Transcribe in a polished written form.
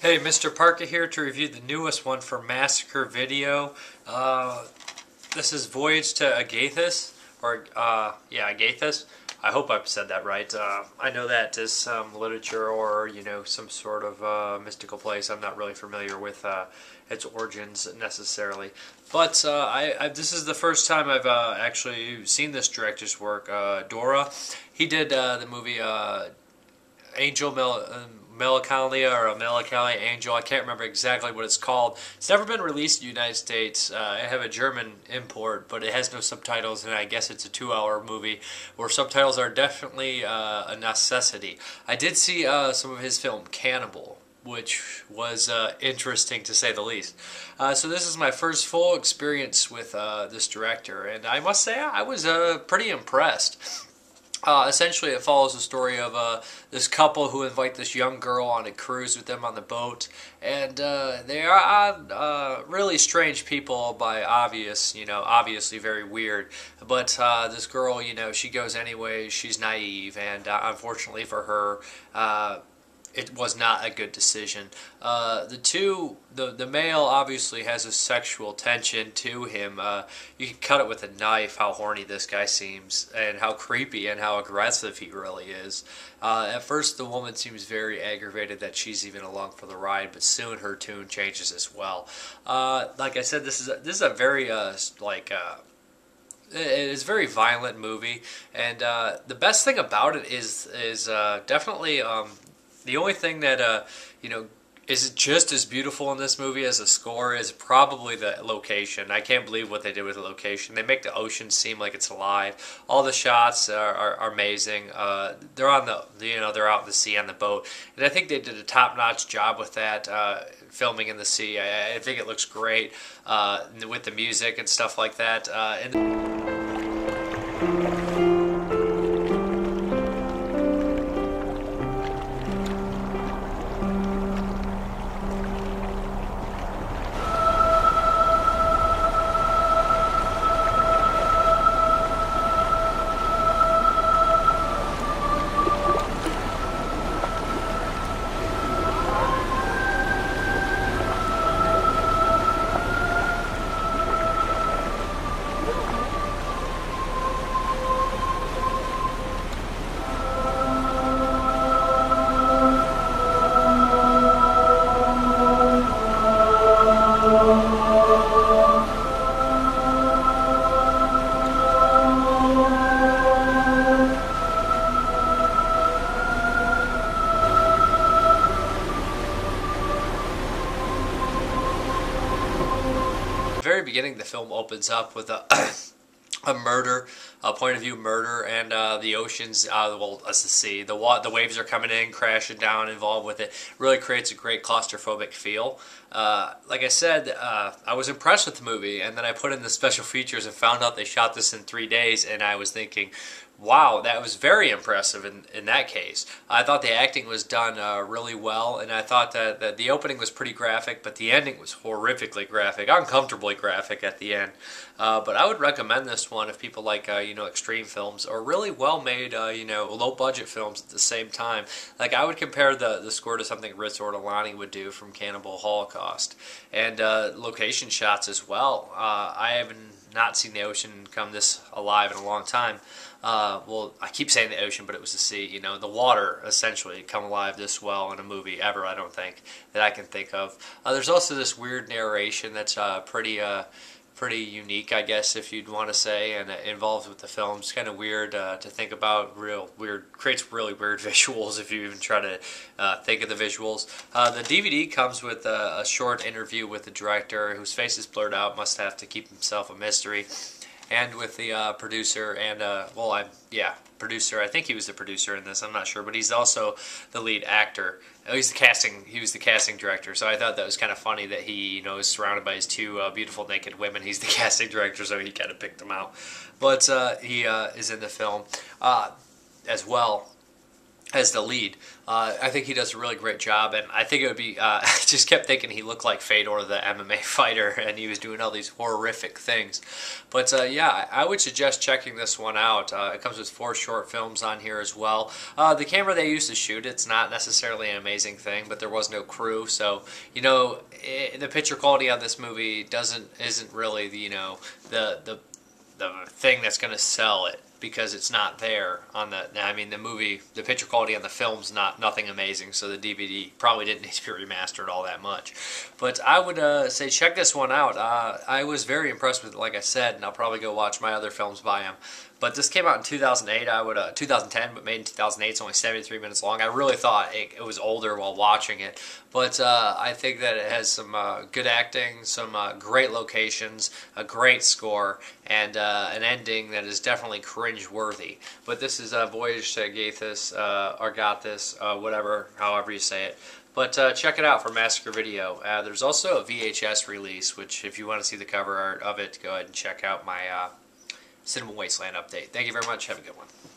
Hey, Mr. Parker here to review the newest one for Massacre Video. This is Voyage to Agatis, or Agathis. I hope I've said that right. I know that is some literature or, you know, some sort of mystical place. I'm not really familiar with its origins necessarily. But this is the first time I've actually seen this director's work, Dora. He did the movie Angel Melancholia or Melancholia Angel. I can't remember exactly what it's called. It's never been released in the United States. I have a German import, but it has no subtitles, and I guess it's a 2-hour movie where subtitles are definitely a necessity. I did see some of his film, Cannibal, which was interesting to say the least. So this is my first full experience with this director, and I must say I was pretty impressed. Essentially, it follows the story of this couple who invite this young girl on a cruise with them on the boat, and they are really strange people by obviously very weird, but this girl, you know, she goes anyway, she's naive, and unfortunately for her, it was not a good decision. The male obviously has a sexual tension to him. You can cut it with a knife how horny this guy seems, and how creepy and how aggressive he really is. At first the woman seems very aggravated that she's even along for the ride, but soon her tune changes as well. Like I said, this is a very it's a very violent movie, and the best thing about it is definitely the only thing that, is just as beautiful in this movie as the score is probably the location. I can't believe what they did with the location. They make the ocean seem like it's alive. All the shots are amazing. They're on they're out in the sea on the boat, and I think they did a top-notch job with that, filming in the sea. I think it looks great with the music and stuff like that. Very beginning, the film opens up with a point of view murder, and the oceans, as the sea, the waves are coming in, crashing down, involved with it. Really creates a great claustrophobic feel. Like I said, I was impressed with the movie, and then I put in the special features and found out they shot this in 3 days, and I was thinking, wow, that was very impressive in that case. I thought the acting was done really well, and I thought that the opening was pretty graphic, but the ending was horrifically graphic, uncomfortably graphic at the end. But I would recommend this one if people like, extreme films, or really well-made, low-budget films at the same time. Like, I would compare the score to something Ritz-Ortolani would do from Cannibal Holocaust, and location shots as well. I haven't not seen the ocean come this alive in a long time. Well, I keep saying the ocean, but it was the sea, the water essentially come alive this well in a movie ever, I don't think, that I can think of. There's also this weird narration that's pretty unique, I guess, if you'd want to say, and involved with the film. It's kind of weird to think about, creates really weird visuals if you even try to think of the visuals. The DVD comes with a short interview with the director, whose face is blurred out, must have to keep himself a mystery, and with the producer, and, producer. I think he was the producer in this, I'm not sure, but he's also the lead actor. He was the casting director, so I thought that was kind of funny that he, is surrounded by his two beautiful naked women. He's the casting director, so he kind of picked them out. But he is in the film as well. as the lead. I think he does a really great job, and I think it would be, I just kept thinking he looked like Fedor the MMA fighter, and he was doing all these horrific things. But yeah, I would suggest checking this one out. It comes with 4 short films on here as well. The camera they used to shoot, it's not necessarily an amazing thing, but there was no crew, so, you know, the picture quality on this movie isn't really, you know, the thing that's going to sell it, because it's not there on the, I mean, the movie, the picture quality on the film's nothing amazing, so the DVD probably didn't need to be remastered all that much. But I would say check this one out. I was very impressed with it, like I said, and I'll probably go watch my other films by him. But this came out in 2008, 2010, but made in 2008. It's only 73 minutes long. I really thought it was older while watching it. But I think that it has some good acting, some great locations, a great score, and an ending that is definitely cringe-worthy. But this is Voyage to Agatis, Argathis, whatever, however you say it. But check it out for Massacre Video. There's also a VHS release, which if you want to see the cover art of it, go ahead and check out my Cinema Wasteland update. Thank you very much. Have a good one.